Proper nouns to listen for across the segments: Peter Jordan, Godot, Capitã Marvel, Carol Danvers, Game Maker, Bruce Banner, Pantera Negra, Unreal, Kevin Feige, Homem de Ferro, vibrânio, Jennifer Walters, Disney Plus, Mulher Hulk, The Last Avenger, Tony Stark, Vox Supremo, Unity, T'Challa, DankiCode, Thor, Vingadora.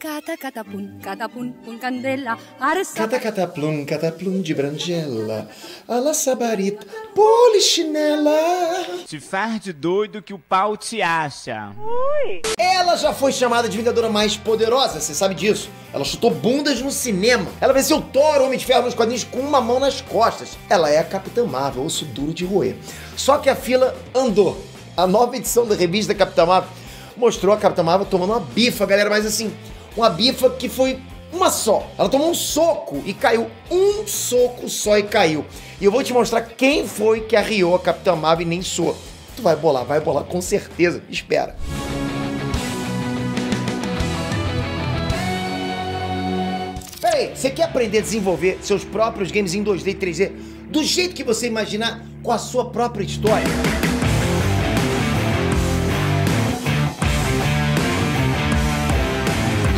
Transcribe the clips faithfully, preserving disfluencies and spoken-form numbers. Cata, cataplum, cataplum, pum, candela, arsa... Cata, cataplum, cataplum de brangela, ala sabarita, polichinela... Se faz de doido que o pau te acha. Ui. Ela já foi chamada de Vingadora mais poderosa, você sabe disso. Ela chutou bundas no cinema. Ela venceu Thor, Homem de Ferro nos quadrinhos com uma mão nas costas. Ela é a Capitã Marvel, osso duro de roer. Só que a fila andou. A nova edição da revista Capitã Marvel mostrou a Capitã Marvel tomando uma bifa, galera, mas assim... Uma bifa que foi uma só. Ela tomou um soco e caiu. Um soco só e caiu. E eu vou te mostrar quem foi que arriou a Capitã Marvel e nem soa. Tu vai bolar, vai bolar com certeza. Espera. Pera aí, você quer aprender a desenvolver seus próprios games em dois D e três D do jeito que você imaginar com a sua própria história?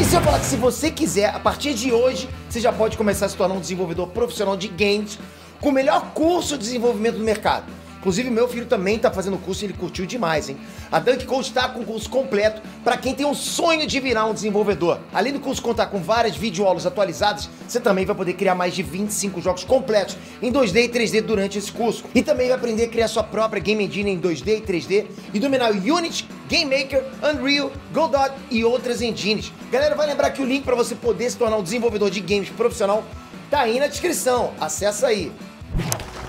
Eu vou falar que se você quiser, a partir de hoje, você já pode começar a se tornar um desenvolvedor profissional de games com o melhor curso de desenvolvimento do mercado. Inclusive, meu filho também tá fazendo curso e ele curtiu demais, hein? A DankiCode tá com o curso completo para quem tem um sonho de virar um desenvolvedor. Além do curso contar com várias videoaulas atualizadas, você também vai poder criar mais de vinte e cinco jogos completos em dois D e três D durante esse curso. E também vai aprender a criar sua própria Game Engine em dois D e três D e dominar o Unity, Game Maker, Unreal, Godot e outras engines. Galera, vai lembrar que o link para você poder se tornar um desenvolvedor de games profissional tá aí na descrição. Acessa aí.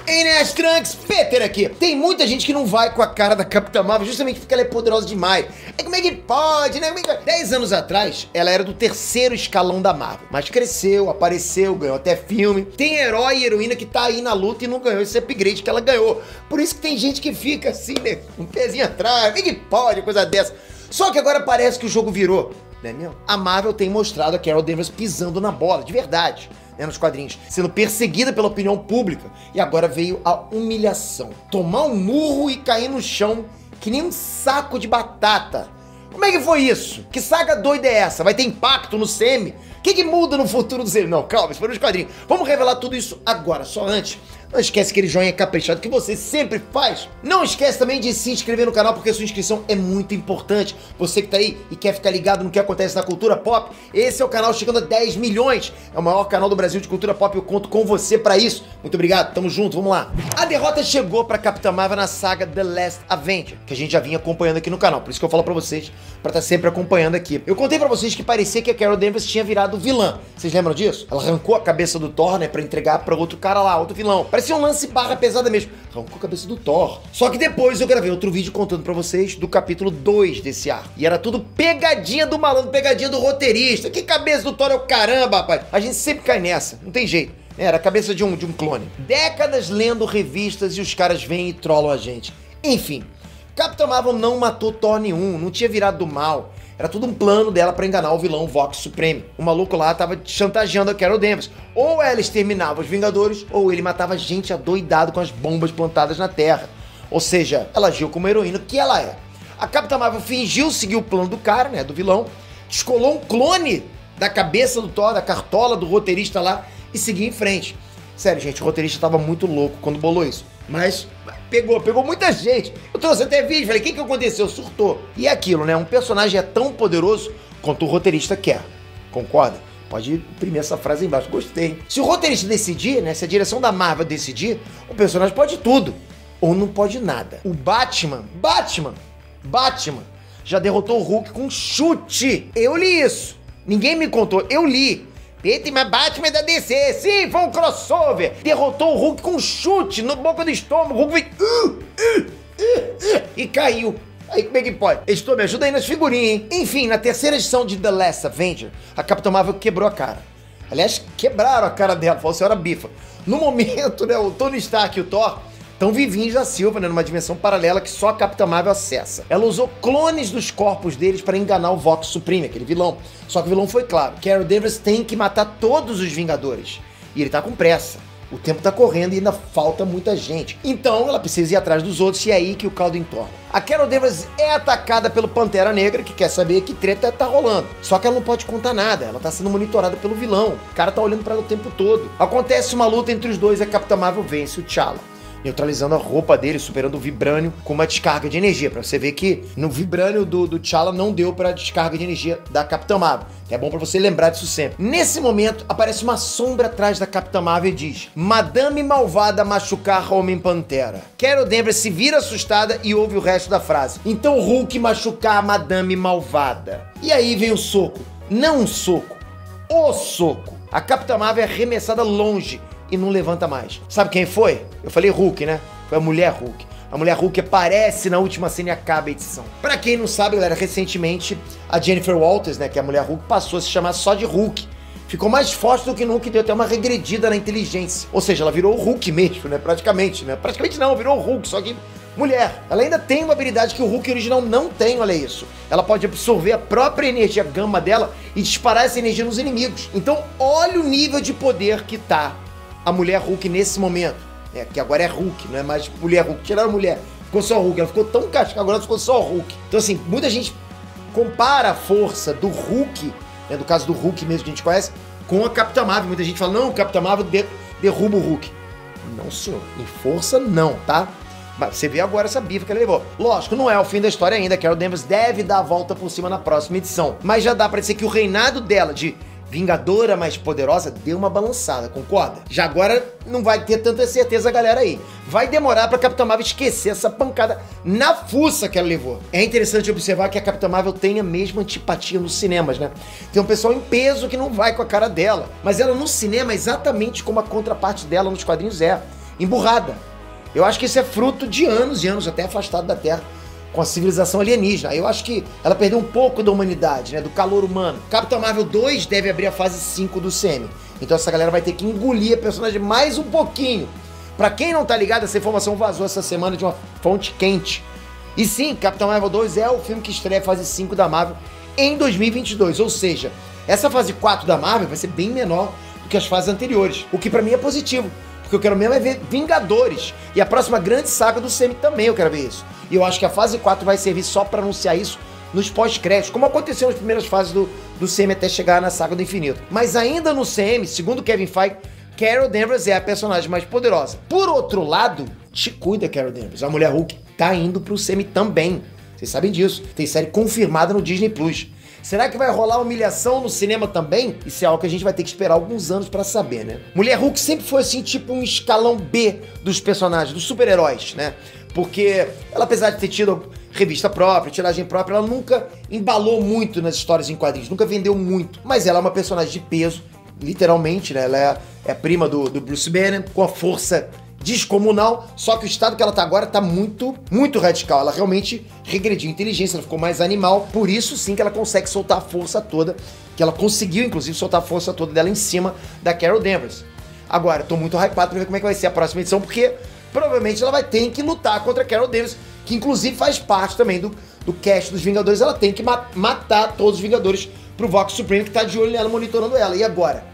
Ei, né, Trunks? Peter aqui. Tem muita gente que não vai com a cara da Capitã Marvel justamente porque ela é poderosa demais. É, como é que pode, né? Dez anos atrás, ela era do terceiro escalão da Marvel. Mas cresceu, apareceu, ganhou até filme. Tem herói e heroína que tá aí na luta e não ganhou esse upgrade que ela ganhou. Por isso que tem gente que fica assim, né? Um pezinho atrás. Como é que pode, coisa dessa? Só que agora parece que o jogo virou, né, meu? A Marvel tem mostrado a Carol Danvers pisando na bola, de verdade. Né, nos quadrinhos, sendo perseguida pela opinião pública, e agora veio a humilhação. Tomar um murro e cair no chão que nem um saco de batata. Como é que foi isso? Que saga doida é essa? Vai ter impacto no C M? O que, que muda no futuro do C M? Não, calma, isso foi nos quadrinhos. Vamos revelar tudo isso agora, só antes. Não esquece aquele joinha caprichado que você sempre faz. Não esquece também de se inscrever no canal, porque a sua inscrição é muito importante. Você que tá aí e quer ficar ligado no que acontece na cultura pop, esse é o canal chegando a dez milhões. É o maior canal do Brasil de cultura pop, eu conto com você pra isso. Muito obrigado, tamo junto, vamos lá. A derrota chegou pra Capitã Marvel na saga The Last Avenger, que a gente já vinha acompanhando aqui no canal. Por isso que eu falo pra vocês, pra tá sempre acompanhando aqui. Eu contei pra vocês que parecia que a Carol Danvers tinha virado vilã. Vocês lembram disso? Ela arrancou a cabeça do Thor, né, pra entregar pra outro cara lá, outro vilão. Parecia um lance barra pesada mesmo. Arrancou a cabeça do Thor. Só que depois eu gravei outro vídeo contando pra vocês do capítulo dois desse arco. E era tudo pegadinha do malandro, pegadinha do roteirista. Que cabeça do Thor é o caramba, rapaz. A gente sempre cai nessa, não tem jeito. Era a cabeça de um, de um clone. Décadas lendo revistas e os caras vêm e trollam a gente. Enfim, Capitã Marvel não matou Thor nenhum, não tinha virado do mal. Era tudo um plano dela pra enganar o vilão Vox Supremo. O maluco lá tava chantageando a Carol Danvers. Ou ela exterminava os Vingadores, ou ele matava gente adoidado com as bombas plantadas na Terra. Ou seja, ela agiu como heroína, que ela é. A Capitã Marvel fingiu seguir o plano do cara, né, do vilão. Descolou um clone da cabeça do Thor, da cartola do roteirista lá, e seguiu em frente. Sério, gente, o roteirista tava muito louco quando bolou isso. Mas pegou, pegou muita gente. Eu trouxe até vídeo, falei, o que que aconteceu? Surtou. E é aquilo, né? Um personagem é tão poderoso quanto o roteirista quer. Concorda? Pode imprimir essa frase aí embaixo. Gostei. Se o roteirista decidir, né? Se a direção da Marvel decidir, o personagem pode tudo. Ou não pode nada. O Batman, Batman, Batman, já derrotou o Hulk com um chute. Eu li isso. Ninguém me contou, eu li. Eita, mas Batman é da D C. Sim, foi um crossover. Derrotou o Hulk com um chute no boca do estômago. O Hulk veio... Uh, uh, uh, uh, e caiu. Aí como é que pode? Estou, me ajuda aí nas figurinhas, hein? Enfim, na terceira edição de The Last Avenger, a Capitã Marvel quebrou a cara. Aliás, quebraram a cara dela. Falou, senhora bifa. No momento, né, o Tony Stark e o Thor estão vivinhos da Silva, né, numa dimensão paralela que só a Capitã Marvel acessa. Ela usou clones dos corpos deles para enganar o Vox Supremo, aquele vilão. Só que o vilão foi claro. Carol Danvers tem que matar todos os Vingadores. E ele tá com pressa. O tempo tá correndo e ainda falta muita gente. Então ela precisa ir atrás dos outros e é aí que o caldo entorna. A Carol Danvers é atacada pelo Pantera Negra, que quer saber que treta tá rolando. Só que ela não pode contar nada, ela tá sendo monitorada pelo vilão. O cara tá olhando pra ela o tempo todo. Acontece uma luta entre os dois e a Capitã Marvel vence o T'Challa. neutralizando a roupa dele, superando o vibrânio com uma descarga de energia. Pra você ver que no vibrânio do, do T'Challa não deu pra descarga de energia da Capitã Marvel. É bom pra você lembrar disso sempre. Nesse momento, aparece uma sombra atrás da Capitã Marvel e diz: Madame Malvada machucar Homem Pantera. Carol Danvers se vira assustada e ouve o resto da frase. Então Hulk machucar a Madame Malvada. E aí vem o soco. Não um soco, o soco. A Capitã Marvel é arremessada longe e não levanta mais. Sabe quem foi? Eu falei Hulk, né? Foi a Mulher Hulk. A Mulher Hulk aparece na última cena e acaba a edição. Pra quem não sabe, galera, recentemente a Jennifer Walters, né, que é a Mulher Hulk, passou a se chamar só de Hulk. Ficou mais forte do que nunca e deu até uma regredida na inteligência. Ou seja, ela virou Hulk mesmo, né? Praticamente, né? Praticamente não, virou Hulk, só que mulher. Ela ainda tem uma habilidade que o Hulk original não tem, olha isso. Ela pode absorver a própria energia gama dela e disparar essa energia nos inimigos. Então, olha o nível de poder que tá a Mulher Hulk nesse momento. É, que agora é Hulk, não é mais Mulher Hulk. Tiraram a mulher, ficou só Hulk. Ela ficou tão casca, agora ficou só Hulk. Então, assim, muita gente compara a força do Hulk, né, do caso do Hulk mesmo que a gente conhece, com a Capitã Marvel. Muita gente fala, não, o Capitã Marvel der derruba o Hulk. Não, senhor, em força não, tá? Mas você vê agora essa bifa que ela levou. Lógico, não é o fim da história ainda. Carol Danvers deve dar a volta por cima na próxima edição. Mas já dá pra dizer que o reinado dela de Vingadora mais poderosa deu uma balançada, concorda? Já agora não vai ter tanta certeza a galera aí. Vai demorar pra Capitã Marvel esquecer essa pancada na fuça que ela levou. É interessante observar que a Capitã Marvel tem a mesma antipatia nos cinemas, né? Tem um pessoal em peso que não vai com a cara dela. Mas ela no cinema é exatamente como a contraparte dela nos quadrinhos é. Emburrada. Eu acho que isso é fruto de anos e anos até afastado da Terra, com a civilização alienígena. Eu acho que ela perdeu um pouco da humanidade, né, do calor humano. Capitã Marvel dois deve abrir a fase cinco do C M. Então essa galera vai ter que engolir a personagem mais um pouquinho. Pra quem não tá ligado, essa informação vazou essa semana de uma fonte quente. E sim, Capitã Marvel dois é o filme que estreia a fase cinco da Marvel em dois mil e vinte e dois. Ou seja, essa fase quatro da Marvel vai ser bem menor do que as fases anteriores. O que pra mim é positivo. Porque eu quero mesmo é ver Vingadores. E a próxima grande saga do C M também eu quero ver isso. E eu acho que a fase quatro vai servir só pra anunciar isso nos pós-créditos, como aconteceu nas primeiras fases do, do C M até chegar na saga do infinito. Mas ainda no C M, segundo Kevin Feige, Carol Danvers é a personagem mais poderosa. Por outro lado, te cuida, Carol Danvers. A Mulher Hulk tá indo pro C M também. Vocês sabem disso. Tem série confirmada no Disney Plus. Será que vai rolar humilhação no cinema também? Isso é algo que a gente vai ter que esperar alguns anos pra saber, né? Mulher Hulk sempre foi assim, tipo um escalão B dos personagens, dos super-heróis, né? Porque ela, apesar de ter tido revista própria, tiragem própria, ela nunca embalou muito nas histórias em quadrinhos, nunca vendeu muito. Mas ela é uma personagem de peso, literalmente, né? Ela é, é a prima do, do Bruce Banner, com a força descomunal, só que o estado que ela tá agora tá muito, muito radical. Ela realmente regrediu em inteligência, ela ficou mais animal. Por isso sim que ela consegue soltar a força toda, que ela conseguiu, inclusive, soltar a força toda dela em cima da Carol Danvers. Agora, eu tô muito hypado pra ver como é que vai ser a próxima edição, porque provavelmente ela vai ter que lutar contra a Carol Danvers, que inclusive faz parte também do, do cast dos Vingadores. Ela tem que ma matar todos os Vingadores pro Vox Supremo, que tá de olho nela, monitorando ela. E agora?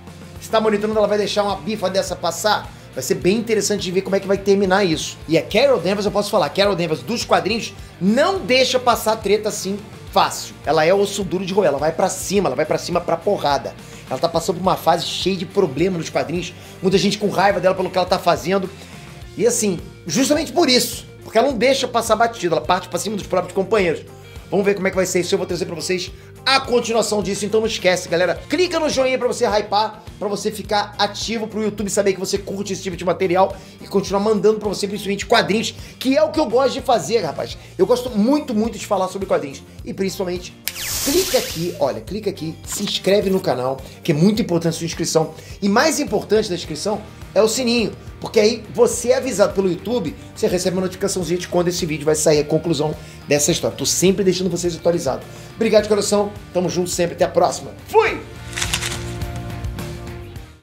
Se tá monitorando, ela vai deixar uma bifa dessa passar? Vai ser bem interessante de ver como é que vai terminar isso. E a Carol Danvers, eu posso falar, Carol Danvers dos quadrinhos não deixa passar treta assim fácil. Ela é osso duro de roer, ela vai pra cima, ela vai pra cima pra porrada. Ela tá passando por uma fase cheia de problema nos quadrinhos, muita gente com raiva dela pelo que ela tá fazendo. E assim, justamente por isso, porque ela não deixa passar batido, ela parte pra cima dos próprios companheiros. Vamos ver como é que vai ser isso, eu vou trazer pra vocês a continuação disso, então não esquece, galera. Clica no joinha pra você hypar, pra você ficar ativo, pro YouTube saber que você curte esse tipo de material e continuar mandando pra você, principalmente quadrinhos, que é o que eu gosto de fazer, rapaz. Eu gosto muito, muito de falar sobre quadrinhos. E principalmente, clica aqui, olha, clica aqui, se inscreve no canal, que é muito importante a sua inscrição. E mais importante da inscrição é o sininho, porque aí você é avisado pelo YouTube, você recebe uma notificaçãozinha de quando esse vídeo vai sair, a conclusão dessa história. Tô sempre deixando vocês atualizados. Obrigado de coração, tamo junto sempre, até a próxima. Fui!